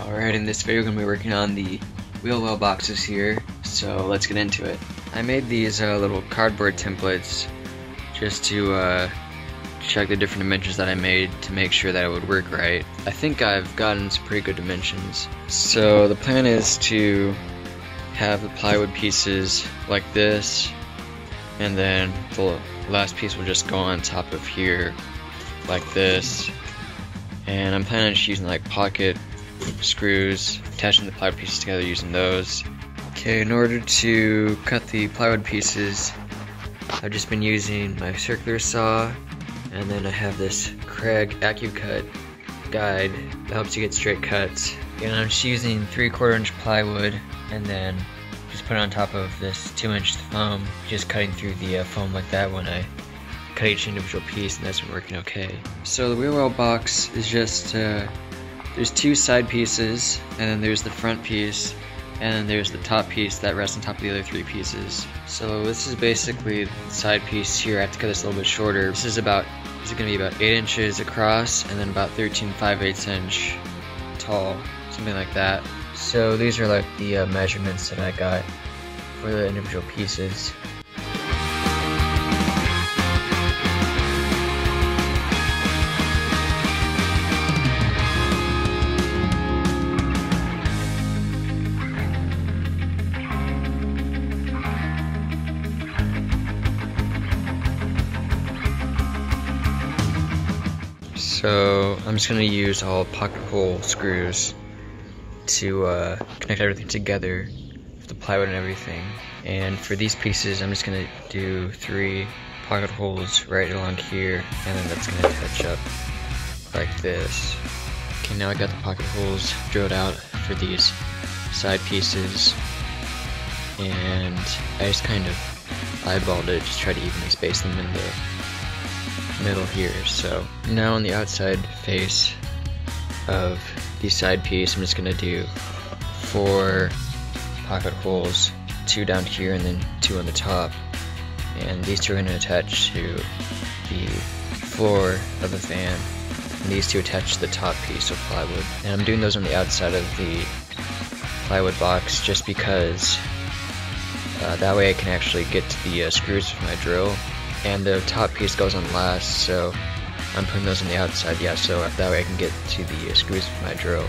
Alright, in this video we're going to be working on the wheel well boxes here, so let's get into it. I made these little cardboard templates just to check the different dimensions that I made to make sure that it would work right. I think I've gotten some pretty good dimensions. So the plan is to have the plywood pieces like this, and then the last piece will just go on top of here like this. And I'm planning on just using like pocket screws, attaching the plywood pieces together using those. Okay, in order to cut the plywood pieces, I've just been using my circular saw, and then I have this Kreg AccuCut guide that helps you get straight cuts. And I'm just using 3/4 inch plywood, and then just put it on top of this 2-inch foam, just cutting through the foam like that when I cut each individual piece, and that's been working okay. So the wheel well box is just, there's two side pieces, and then there's the front piece, and then there's the top piece that rests on top of the other three pieces. So this is basically the side piece here. I have to cut this a little bit shorter. This is going to be about 8 inches across, and then about 13 5/8 inch tall, something like that. So these are like the measurements that I got for the individual pieces. So I'm just going to use all pocket hole screws to connect everything together with the plywood and everything. And for these pieces, I'm just going to do 3 pocket holes right along here, and then that's going to touch up like this. Okay, now I got the pocket holes drilled out for these side pieces, and I just kind of eyeballed it, just try to evenly space them in the middle here. So now on the outside face of the side piece, I'm just going to do 4 pocket holes, 2 down here and then 2 on the top, and these 2 are going to attach to the floor of the van, and these 2 attach to the top piece of plywood. And I'm doing those on the outside of the plywood box just because that way I can actually get to the screws with my drill. And the top piece goes on last, so I'm putting those on the outside, yeah, so that way I can get to the screws with my drill.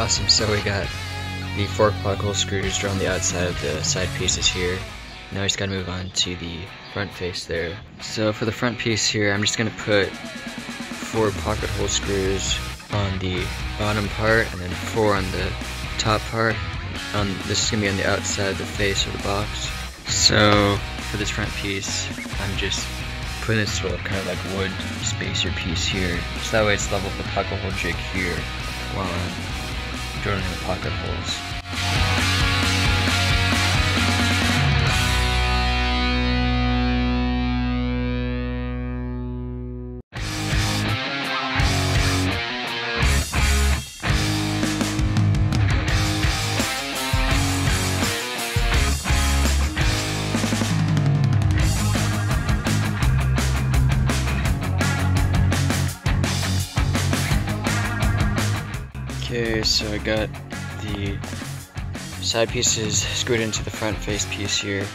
Awesome, so we got the 4 pocket hole screws drawn on the outside of the side pieces here. Now I just gotta move on to the front face there. So for the front piece here, I'm just gonna put 4 pocket hole screws on the bottom part, and then 4 on the top part. This is gonna be on the outside of the face of the box. So for this front piece, I'm just putting this little kind of like wood spacer piece here, so that way it's level with the pocket hole jig here while I'm drilling in the pocket holes. Okay, so I got the side pieces screwed into the front face piece here,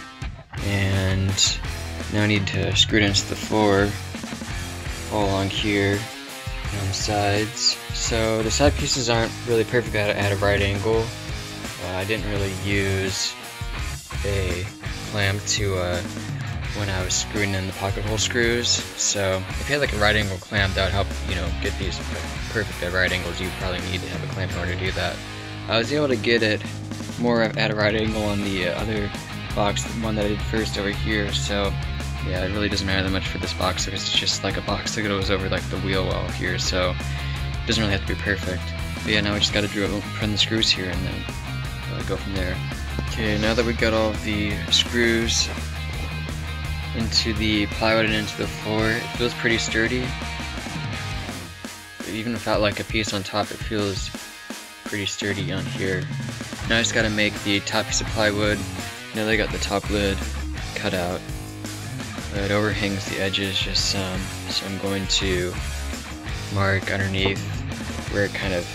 and now I need to screw it into the floor all along here and on the sides. So the side pieces aren't really perfect at a right angle. I didn't really use a clamp to when I was screwing in the pocket hole screws, so if you had like a right angle clamp, that would help, you know, get these perfect at right angles. You probably need to have a clamp in order to do that. I was able to get it more at a right angle on the other box, the one that I did first over here, so yeah, it really doesn't matter that much for this box because it's just like a box that goes over like the wheel well here, so it doesn't really have to be perfect. But yeah, now we just gotta drill, print the screws here, and then go from there. Okay, now that we got all the screws into the plywood and into the floor. It feels pretty sturdy. Even without like a piece on top, it feels pretty sturdy on here. Now I just gotta make the top piece of plywood. Now they got the top lid cut out. It overhangs the edges just some, so I'm going to mark underneath where it kind of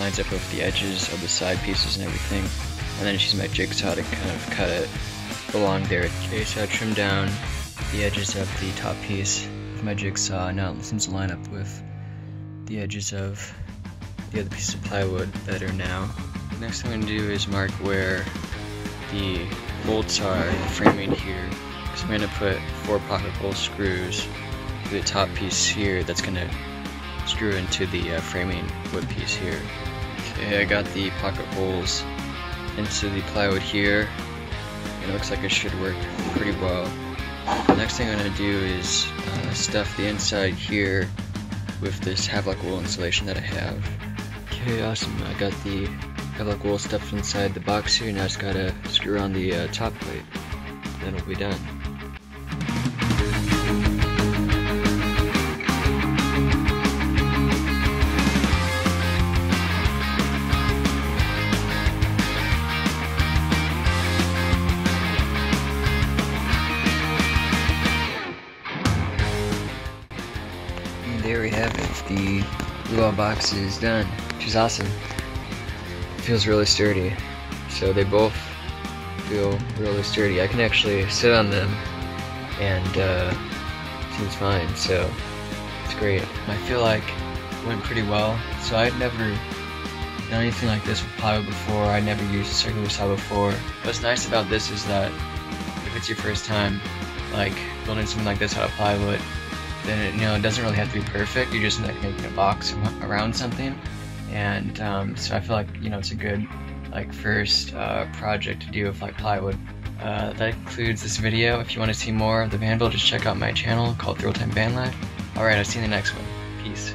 lines up with the edges of the side pieces and everything. And then just use my jigsaw to kind of cut it along there. So I trim down the edges of the top piece with my jigsaw. Now it seems to line up with the edges of the other pieces of plywood better now. Next thing I'm going to do is mark where the bolts are in the framing here. So I'm going to put 4 pocket hole screws through the top piece here that's going to screw into the framing wood piece here. Okay, I got the pocket holes into the plywood here, and it looks like it should work pretty well. The next thing I'm going to do is stuff the inside here with this Havelock wool insulation that I have. Okay, awesome. I got the Havelock wool stuffed inside the box here, now I just gotta screw on the top plate, then it'll be done. There we have it, the luau box is done, which is awesome. It feels really sturdy, so they both feel really sturdy. I can actually sit on them, and it seems fine, so it's great. I feel like it went pretty well, so I'd never done anything like this with plywood before. I'd never used a circular saw before. What's nice about this is that if it's your first time like building something like this out of plywood, then it, you know, it doesn't really have to be perfect. You're just like making a box around something, and so I feel like, you know, it's a good like first project to do with like plywood. That concludes this video. If you want to see more of the van build, just check out my channel called Thrill Time Van Life. All right, I'll see you in the next one. Peace.